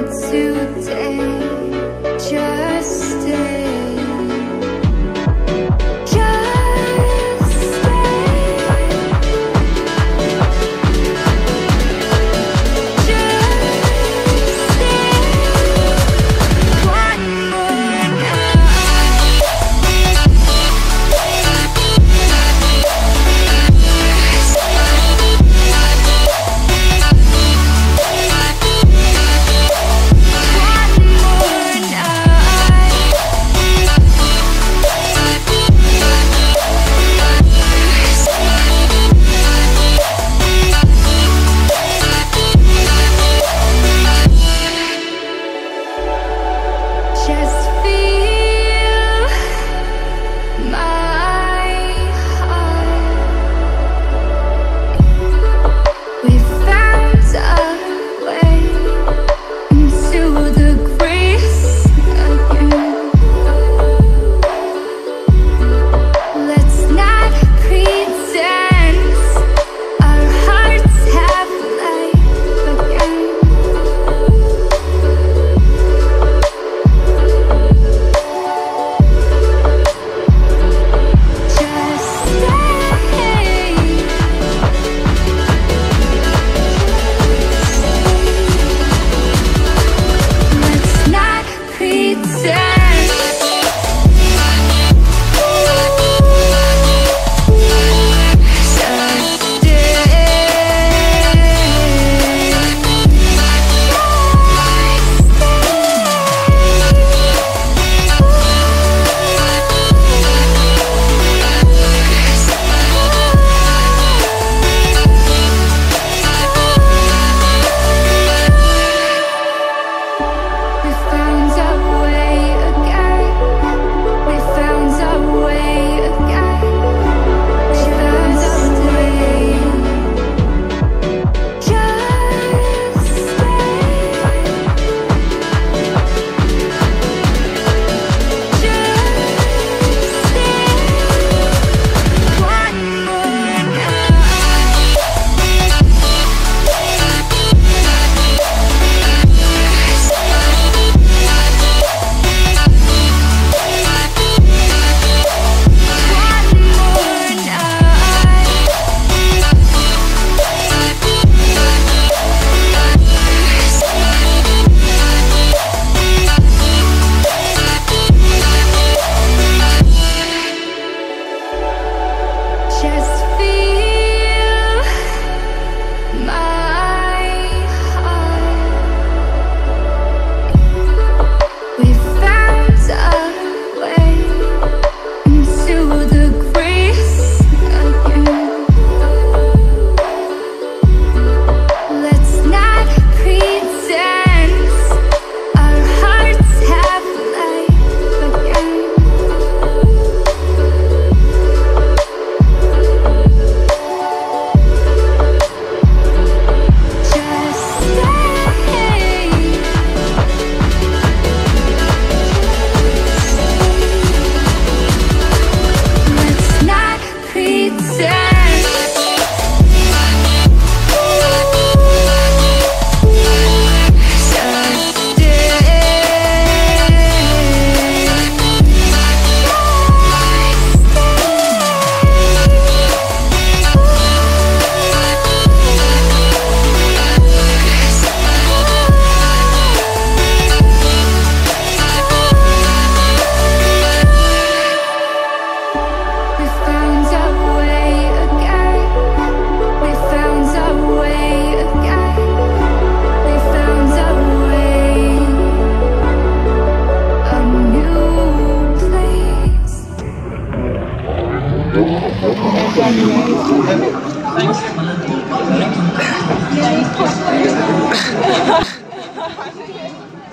not today, just stay. Thanks.